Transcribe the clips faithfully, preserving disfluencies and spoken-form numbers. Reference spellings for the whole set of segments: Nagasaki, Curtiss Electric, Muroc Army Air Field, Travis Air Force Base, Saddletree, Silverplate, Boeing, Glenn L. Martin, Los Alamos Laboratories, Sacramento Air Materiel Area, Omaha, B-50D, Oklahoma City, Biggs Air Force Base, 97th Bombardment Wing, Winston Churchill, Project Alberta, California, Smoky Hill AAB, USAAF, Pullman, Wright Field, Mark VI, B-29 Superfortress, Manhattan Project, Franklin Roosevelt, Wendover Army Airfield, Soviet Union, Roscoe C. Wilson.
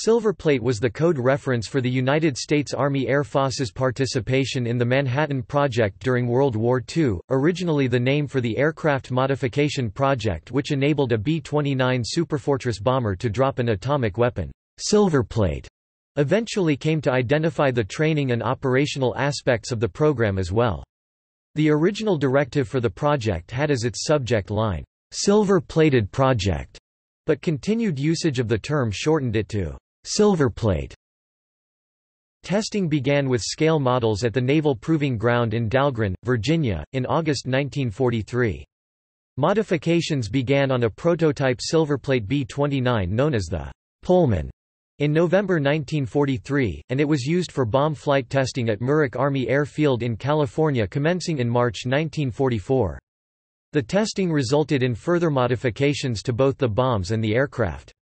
Silverplate was the code reference for the United States Army Air Force's participation in the Manhattan Project during World War Two, originally the name for the aircraft modification project which enabled a B twenty-nine Superfortress bomber to drop an atomic weapon. Silverplate eventually came to identify the training and operational aspects of the program as well. The original directive for the project had as its subject line, "Silver-plated Project," but continued usage of the term shortened it to Silverplate. Testing began with scale models at the Naval Proving Ground in Dahlgren, Virginia, in August nineteen forty-three. Modifications began on a prototype Silverplate B twenty-nine known as the Pullman in November nineteen forty-three, and it was used for bomb flight testing at Muroc Army Airfield in California commencing in March nineteen forty-four. The testing resulted in further modifications to both the bombs and the aircraft.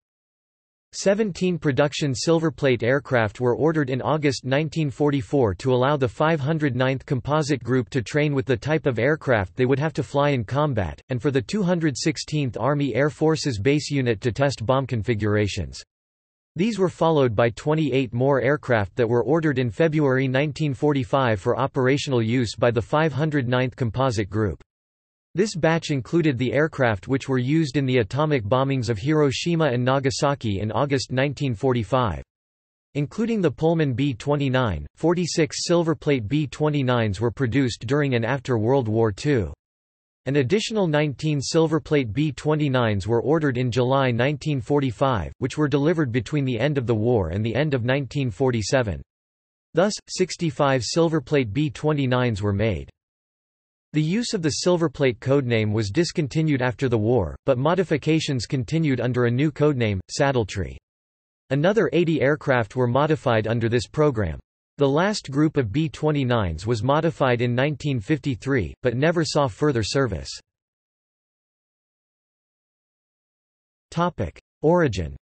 Seventeen production Silverplate aircraft were ordered in August nineteen forty-four to allow the five hundred ninth Composite Group to train with the type of aircraft they would have to fly in combat, and for the two hundred sixteenth Army Air Force's base unit to test bomb configurations. These were followed by twenty-eight more aircraft that were ordered in February nineteen forty-five for operational use by the five hundred ninth Composite Group. This batch included the aircraft which were used in the atomic bombings of Hiroshima and Nagasaki in August nineteen forty-five. Including the Pullman B twenty-nine, forty-six Silverplate B twenty-nines were produced during and after World War Two. An additional nineteen Silverplate B twenty-nines were ordered in July nineteen forty-five, which were delivered between the end of the war and the end of nineteen forty-seven. Thus, sixty-five Silverplate B twenty-nines were made. The use of the Silverplate codename was discontinued after the war, but modifications continued under a new codename, Saddletree. Another eighty aircraft were modified under this program. The last group of B twenty-nines was modified in nineteen fifty-three, but never saw further service. Topic: Origin.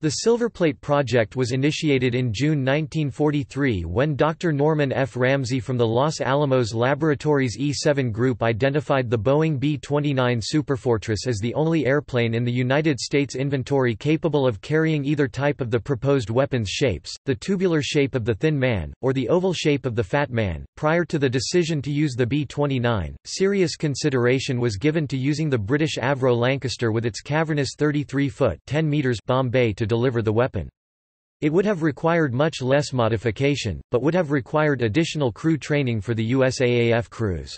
The Silverplate project was initiated in June nineteen forty-three when Doctor Norman F. Ramsey from the Los Alamos Laboratories E seven Group identified the Boeing B twenty-nine Superfortress as the only airplane in the United States inventory capable of carrying either type of the proposed weapons shapes, the tubular shape of the Thin Man, or the oval shape of the Fat Man. Prior to the decision to use the B twenty-nine, serious consideration was given to using the British Avro Lancaster with its cavernous thirty-three foot (ten meters) bomb bay to deliver the weapon. It would have required much less modification, but would have required additional crew training for the U S A A F crews.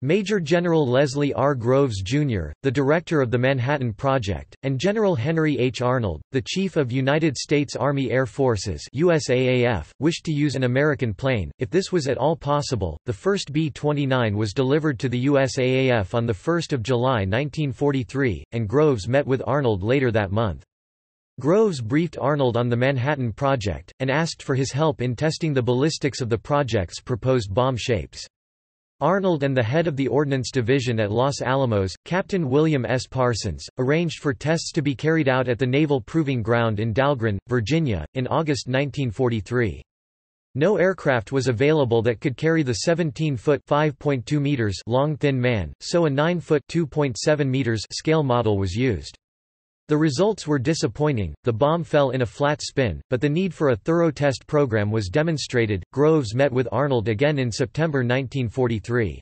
Major General Leslie R. Groves Junior, the director of the Manhattan Project, and General Henry H. Arnold, the chief of United States Army Air Forces (U S A A F), wished to use an American plane, if this was at all possible. The first B twenty-nine was delivered to the U S A A F on the first of July nineteen forty-three, and Groves met with Arnold later that month. Groves briefed Arnold on the Manhattan Project, and asked for his help in testing the ballistics of the project's proposed bomb shapes. Arnold and the head of the Ordnance Division at Los Alamos, Captain William S. Parsons, arranged for tests to be carried out at the Naval Proving Ground in Dahlgren, Virginia, in August nineteen forty-three. No aircraft was available that could carry the seventeen foot (five point two meters) long Thin Man, so a nine foot (two point seven meters) scale model was used. The results were disappointing, the bomb fell in a flat spin, but the need for a thorough test program was demonstrated. Groves met with Arnold again in September nineteen forty-three.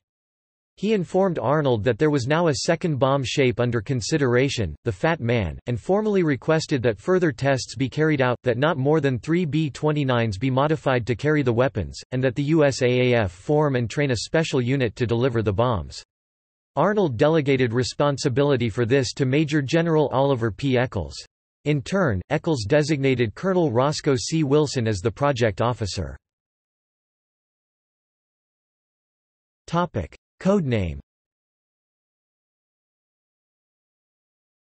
He informed Arnold that there was now a second bomb shape under consideration, the Fat Man, and formally requested that further tests be carried out, that not more than three B twenty-nines be modified to carry the weapons, and that the U S A A F form and train a special unit to deliver the bombs. Arnold delegated responsibility for this to Major General Oliver P. Echols. In turn, Echols designated Colonel Roscoe C. Wilson as the project officer. Codename.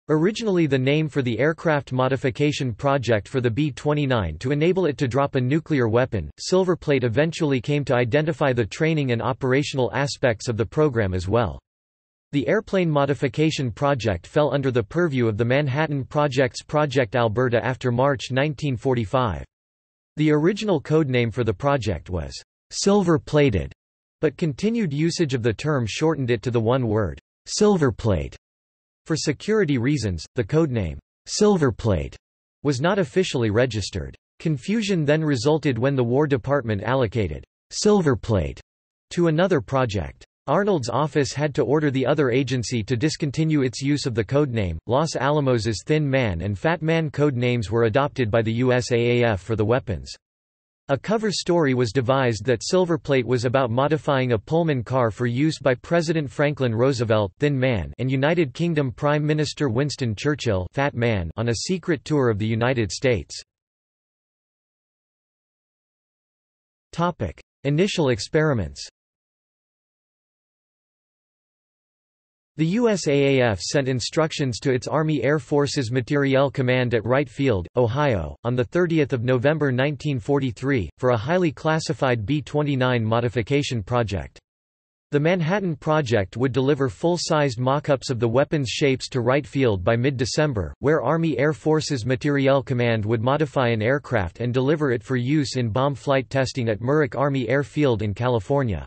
Originally the name for the aircraft modification project for the B twenty-nine to enable it to drop a nuclear weapon, Silverplate eventually came to identify the training and operational aspects of the program as well. The airplane modification project fell under the purview of the Manhattan Project's Project Alberta after March nineteen forty-five. The original codename for the project was Silver-plated, but continued usage of the term shortened it to the one word, Silverplate. For security reasons, the codename, Silverplate, was not officially registered. Confusion then resulted when the War Department allocated Silverplate to another project. Arnold's office had to order the other agency to discontinue its use of the codename. Los Alamos's Thin Man and Fat Man code names were adopted by the U S A A F for the weapons. A cover story was devised that Silverplate was about modifying a Pullman car for use by President Franklin Roosevelt Thin Man and United Kingdom Prime Minister Winston Churchill Fat Man on a secret tour of the United States. Topic: Initial experiments. The U S A A F sent instructions to its Army Air Forces Materiel Command at Wright Field, Ohio, on the thirtieth of November nineteen forty-three, for a highly classified B twenty-nine modification project. The Manhattan Project would deliver full-sized mock-ups of the weapons shapes to Wright Field by mid-December, where Army Air Forces Materiel Command would modify an aircraft and deliver it for use in bomb flight testing at Muroc Army Airfield in California.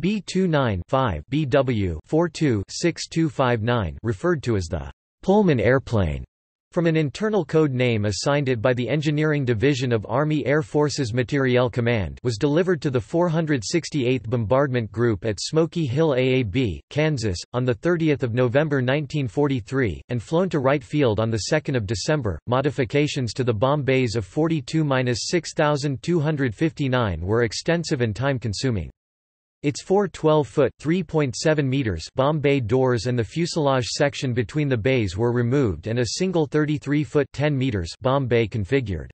B twenty-nine dash five B W forty-two dash sixty-two fifty-nine, referred to as the Pullman airplane, from an internal code name assigned it by the Engineering Division of Army Air Forces Materiel Command, was delivered to the four hundred sixty-eighth Bombardment Group at Smoky Hill A A B, Kansas, on the thirtieth of November nineteen forty-three, and flown to Wright Field on the second of December. Modifications to the bomb bays of forty-two dash sixty-two fifty-nine were extensive and time-consuming. Its four twelve-foot (three point seven meters) bomb bay doors and the fuselage section between the bays were removed and a single thirty-three-foot (ten meters) bomb bay configured.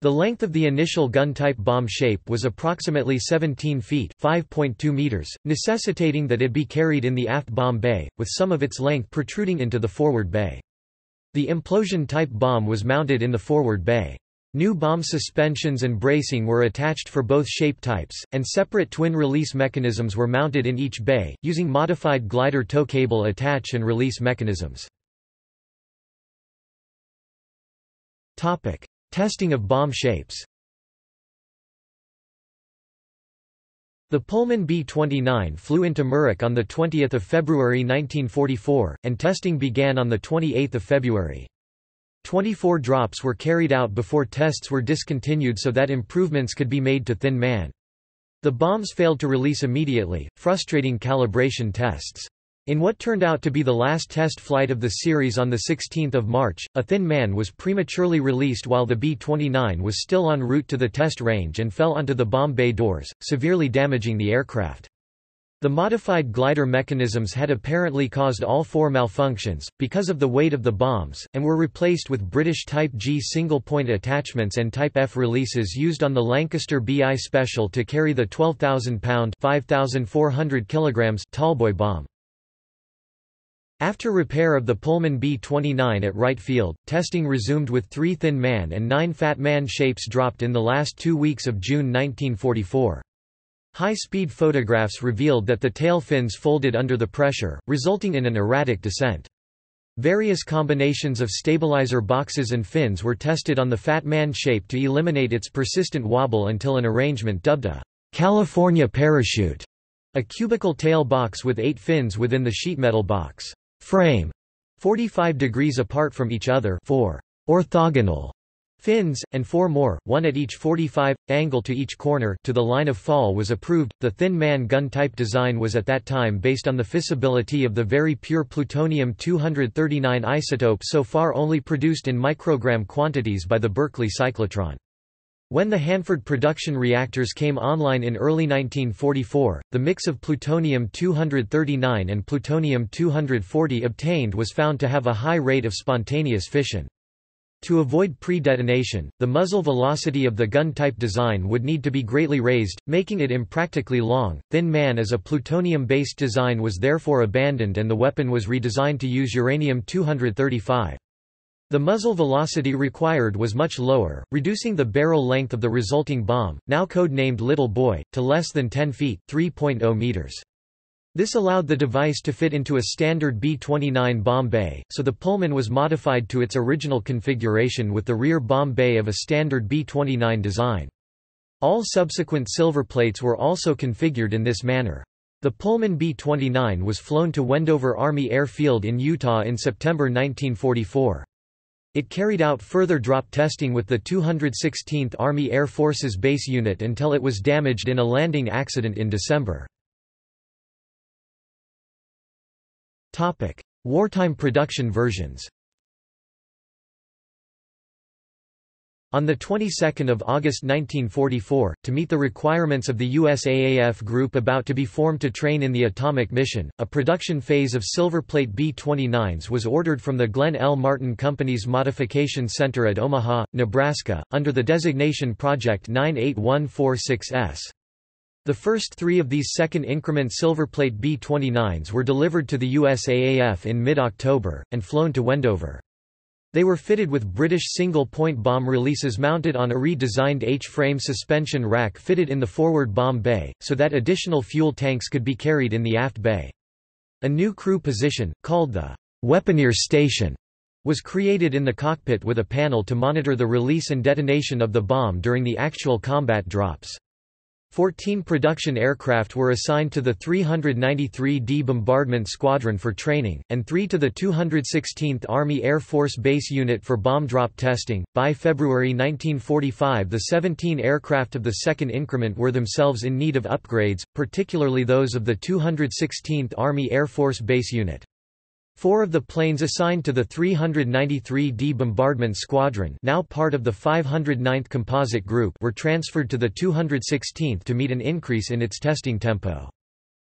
The length of the initial gun-type bomb shape was approximately seventeen feet (five point two meters), necessitating that it be carried in the aft bomb bay, with some of its length protruding into the forward bay. The implosion-type bomb was mounted in the forward bay. New bomb suspensions and bracing were attached for both shape types, and separate twin-release mechanisms were mounted in each bay, using modified glider tow cable attach and release mechanisms. Topic: Testing of bomb shapes. The Pullman B twenty-nine flew into Muroc on the twentieth of February nineteen forty-four, and testing began on the twenty-eighth of February. twenty-four drops were carried out before tests were discontinued so that improvements could be made to Thin Man. The bombs failed to release immediately, frustrating calibration tests. In what turned out to be the last test flight of the series on the sixteenth of March, a Thin Man was prematurely released while the B twenty-nine was still en route to the test range and fell onto the bomb bay doors, severely damaging the aircraft. The modified glider mechanisms had apparently caused all four malfunctions, because of the weight of the bombs, and were replaced with British Type G single-point attachments and Type F releases used on the Lancaster B I Special to carry the twelve thousand pound (five thousand four hundred kilograms) Tallboy bomb. After repair of the Pullman B twenty-nine at Wright Field, testing resumed with three Thin Man and nine Fat Man shapes dropped in the last two weeks of June nineteen forty-four. High-speed photographs revealed that the tail fins folded under the pressure, resulting in an erratic descent. Various combinations of stabilizer boxes and fins were tested on the Fat Man shape to eliminate its persistent wobble until an arrangement dubbed a California parachute, a cubical tail box with eight fins within the sheetmetal box frame, forty-five degrees apart from each other, four orthogonal fins, and four more, one at each forty-five angle to each corner, to the line of fall was approved. The Thin Man gun type design was at that time based on the feasibility of the very pure plutonium two thirty-nine isotope so far only produced in microgram quantities by the Berkeley cyclotron. When the Hanford production reactors came online in early nineteen forty-four, the mix of plutonium two thirty-nine and plutonium two forty obtained was found to have a high rate of spontaneous fission. To avoid pre-detonation, the muzzle velocity of the gun-type design would need to be greatly raised, making it impractically long. Thin Man as a plutonium-based design was therefore abandoned and the weapon was redesigned to use uranium two thirty-five. The muzzle velocity required was much lower, reducing the barrel length of the resulting bomb, now codenamed Little Boy, to less than ten feet (three point zero meters). This allowed the device to fit into a standard B twenty-nine bomb bay, so the Pullman was modified to its original configuration with the rear bomb bay of a standard B twenty-nine design. All subsequent Silverplates were also configured in this manner. The Pullman B twenty-nine was flown to Wendover Army Airfield in Utah in September nineteen forty-four. It carried out further drop testing with the two hundred sixteenth Army Air Force's base unit until it was damaged in a landing accident in December. Topic: Wartime production versions. On the twenty-second of August nineteen forty-four, to meet the requirements of the U S A A F group about to be formed to train in the atomic mission, a production phase of Silverplate B twenty-nines was ordered from the Glenn L. Martin Company's Modification Center at Omaha, Nebraska, under the designation Project nine eight one four six S. The first three of these second-increment Silverplate B twenty-nines were delivered to the U S A A F in mid-October, and flown to Wendover. They were fitted with British single-point bomb releases mounted on a redesigned H-frame suspension rack fitted in the forward bomb bay, so that additional fuel tanks could be carried in the aft bay. A new crew position, called the "Weaponeer Station", was created in the cockpit with a panel to monitor the release and detonation of the bomb during the actual combat drops. Fourteen production aircraft were assigned to the three ninety-three D Bombardment Squadron for training, and three to the two hundred sixteenth Army Air Force Base Unit for bomb drop testing. By February nineteen forty-five, the seventeen aircraft of the second increment were themselves in need of upgrades, particularly those of the two hundred sixteenth Army Air Force Base Unit. Four of the planes assigned to the three ninety-three D Bombardment Squadron, now part of the five oh ninth Composite Group, were transferred to the two hundred sixteenth to meet an increase in its testing tempo.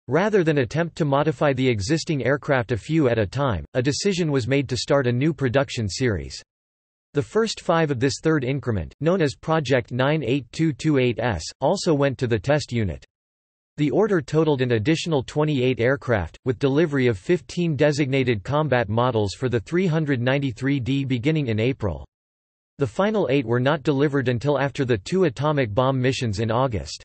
Rather than attempt to modify the existing aircraft a few at a time, a decision was made to start a new production series. The first five of this third increment, known as Project nine eight two two eight S, also went to the test unit. The order totaled an additional twenty-eight aircraft, with delivery of fifteen designated combat models for the three ninety-three D beginning in April. The final eight were not delivered until after the two atomic bomb missions in August.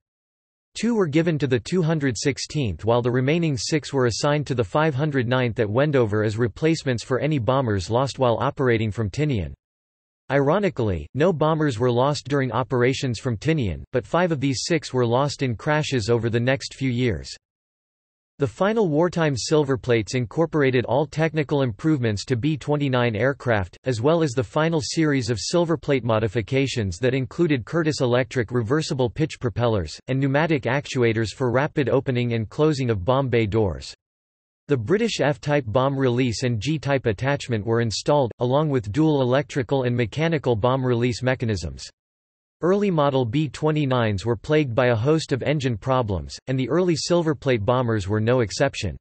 Two were given to the two hundred sixteenth, while the remaining six were assigned to the five oh ninth at Wendover as replacements for any bombers lost while operating from Tinian. Ironically, no bombers were lost during operations from Tinian, but five of these six were lost in crashes over the next few years. The final wartime Silverplates incorporated all technical improvements to B twenty-nine aircraft, as well as the final series of Silverplate modifications that included Curtiss Electric reversible pitch propellers, and pneumatic actuators for rapid opening and closing of bomb bay doors. The British F-type bomb release and G-type attachment were installed, along with dual electrical and mechanical bomb release mechanisms. Early model B twenty-nines were plagued by a host of engine problems, and the early Silverplate bombers were no exception.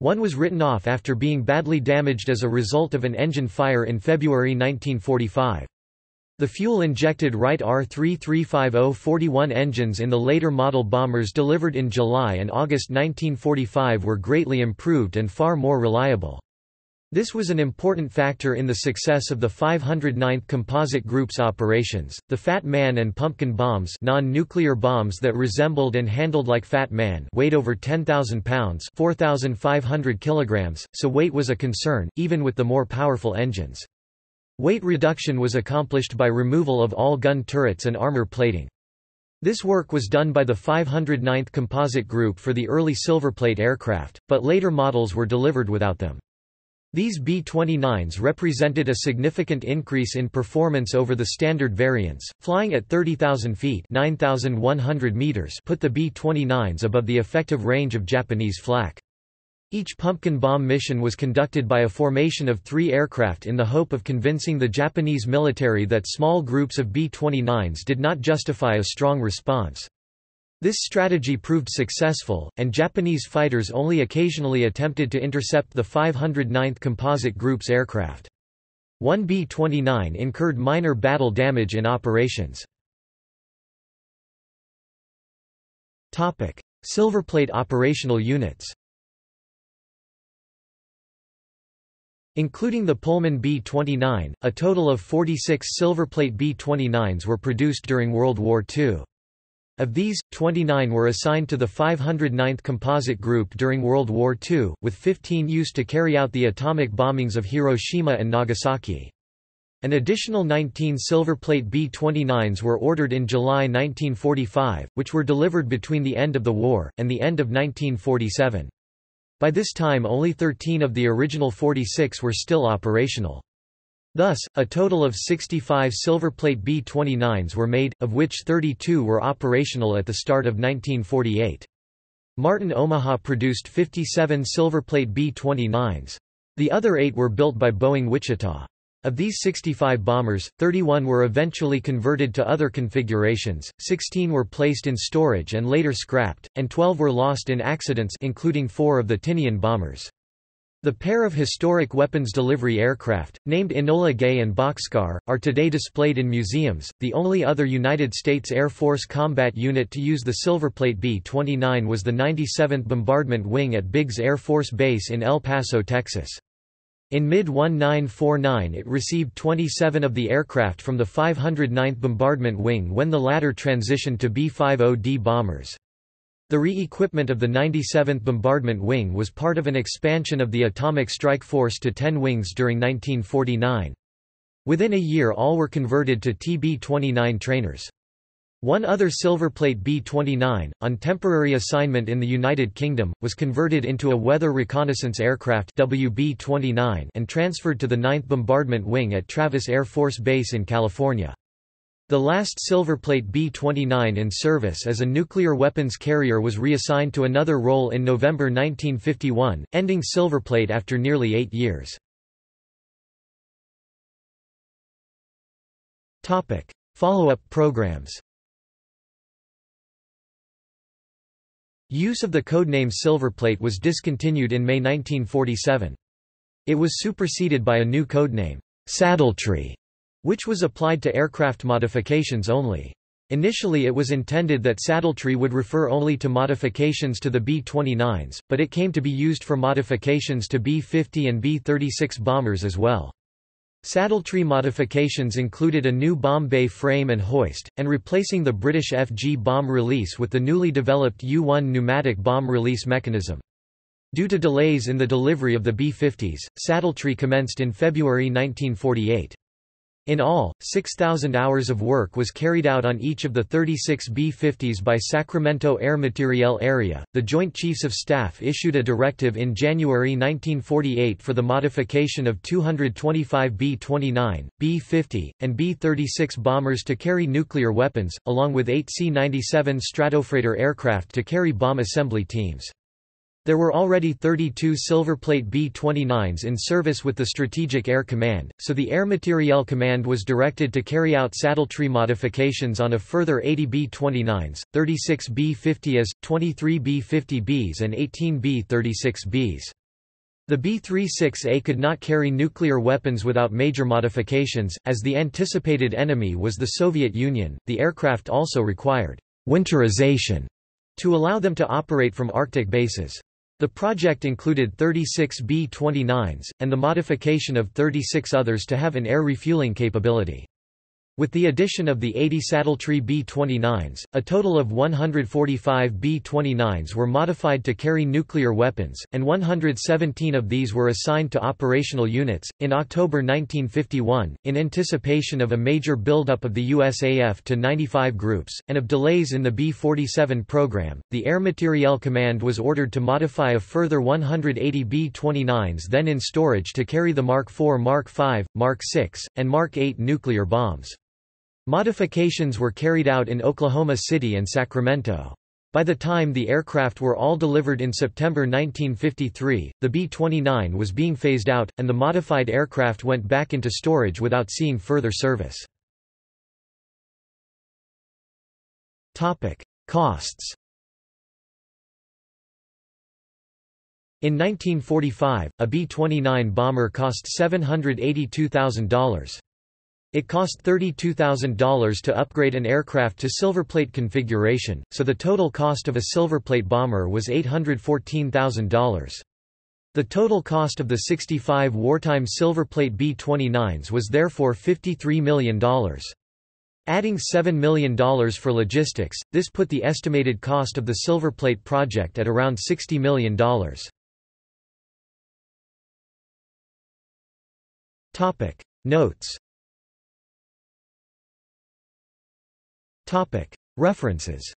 One was written off after being badly damaged as a result of an engine fire in February nineteen forty-five. The fuel-injected Wright R three three five zero forty-one engines in the later model bombers delivered in July and August nineteen forty-five were greatly improved and far more reliable. This was an important factor in the success of the five oh ninth Composite Group's operations. The Fat Man and Pumpkin bombs, non-nuclear bombs that resembled and handled like Fat Man, weighed over ten thousand pounds, four thousand five hundred kilograms, so weight was a concern, even with the more powerful engines. Weight reduction was accomplished by removal of all gun turrets and armor plating. This work was done by the five oh ninth Composite Group for the early Silverplate aircraft, but later models were delivered without them. These B twenty-nines represented a significant increase in performance over the standard variants, flying at thirty thousand feet (nine thousand one hundred meters) put the B twenty-nines above the effective range of Japanese flak. Each Pumpkin bomb mission was conducted by a formation of three aircraft in the hope of convincing the Japanese military that small groups of B twenty-nines did not justify a strong response. This strategy proved successful, and Japanese fighters only occasionally attempted to intercept the five oh ninth Composite Group's aircraft. One B twenty-nine incurred minor battle damage in operations. Topic: Silverplate operational units. Including the Pullman B twenty-nine, a total of forty-six Silverplate B twenty-nines were produced during World War two. Of these, twenty-nine were assigned to the five oh ninth Composite Group during World War two, with fifteen used to carry out the atomic bombings of Hiroshima and Nagasaki. An additional nineteen Silverplate B twenty-nines were ordered in July nineteen forty-five, which were delivered between the end of the war, and the end of nineteen forty-seven. By this time only thirteen of the original forty-six were still operational. Thus, a total of sixty-five Silverplate B twenty-nines were made, of which thirty-two were operational at the start of nineteen forty-eight. Martin Omaha produced fifty-seven Silverplate B twenty-nines. The other eight were built by Boeing Wichita. Of these sixty-five bombers, thirty-one were eventually converted to other configurations, sixteen were placed in storage and later scrapped, and twelve were lost in accidents, including four of the Tinian bombers. The pair of historic weapons delivery aircraft, named Enola Gay and Boxcar, are today displayed in museums. The only other United States Air Force combat unit to use the Silverplate B twenty-nine was the ninety-seventh Bombardment Wing at Biggs Air Force Base in El Paso, Texas. In mid nineteen forty-nine it received twenty-seven of the aircraft from the five hundred ninth Bombardment Wing when the latter transitioned to B fifty D bombers. The re-equipment of the ninety-seventh Bombardment Wing was part of an expansion of the Atomic Strike Force to ten wings during nineteen forty-nine. Within a year all were converted to T B twenty-nine trainers. One other Silverplate B twenty-nine, on temporary assignment in the United Kingdom, was converted into a weather reconnaissance aircraft W B twenty-nine and transferred to the ninth Bombardment Wing at Travis Air Force Base in California. The last Silverplate B twenty-nine in service as a nuclear weapons carrier was reassigned to another role in November nineteen fifty-one, ending Silverplate after nearly eight years. Follow-up programs. Use of the codename Silverplate was discontinued in May nineteen forty-seven. It was superseded by a new codename, Saddletree, which was applied to aircraft modifications only. Initially it was intended that Saddletree would refer only to modifications to the B twenty-nines, but it came to be used for modifications to B fifty and B thirty-six bombers as well. Saddletree modifications included a new bomb bay frame and hoist, and replacing the British F G bomb release with the newly developed U one pneumatic bomb release mechanism. Due to delays in the delivery of the B fifties, Saddletree commenced in February nineteen forty-eight. In all, six thousand hours of work was carried out on each of the thirty-six B fifties by Sacramento Air Materiel Area. The Joint Chiefs of Staff issued a directive in January nineteen forty-eight for the modification of two hundred twenty-five B twenty-nine, B fifty, and B thirty-six bombers to carry nuclear weapons, along with eight C ninety-seven Stratofreighter aircraft to carry bomb assembly teams. There were already thirty-two Silverplate B twenty-nines in service with the Strategic Air Command, so the Air Materiel Command was directed to carry out Saddletree modifications on a further eighty B twenty-nines, thirty-six B fifties, twenty-three B fifty Bs and eighteen B thirty-six Bs. The B thirty-six A could not carry nuclear weapons without major modifications, as the anticipated enemy was the Soviet Union. The aircraft also required winterization to allow them to operate from Arctic bases. The project included thirty-six B twenty-nines, and the modification of thirty-six others to have an air refueling capability. With the addition of the eighty Saddletree B twenty-nines, a total of one hundred forty-five B twenty-nines were modified to carry nuclear weapons, and one hundred seventeen of these were assigned to operational units. In October nineteen fifty-one, in anticipation of a major buildup of the U S A F to ninety-five groups, and of delays in the B forty-seven program, the Air Materiel Command was ordered to modify a further one hundred eighty B twenty-nines then in storage to carry the Mark four, Mark five, Mark six, and Mark eight nuclear bombs. Modifications were carried out in Oklahoma City and Sacramento. By the time the aircraft were all delivered in September nineteen fifty-three, the B twenty-nine was being phased out, and the modified aircraft went back into storage without seeing further service. Costs. In nineteen forty-five, a B twenty-nine bomber cost seven hundred eighty-two thousand dollars. It cost thirty-two thousand dollars to upgrade an aircraft to Silverplate configuration, so the total cost of a Silverplate bomber was eight hundred fourteen thousand dollars. The total cost of the sixty-five wartime Silverplate B twenty-nines was therefore fifty-three million dollars. Adding seven million dollars for logistics, this put the estimated cost of the Silverplate project at around sixty million dollars. Notes. References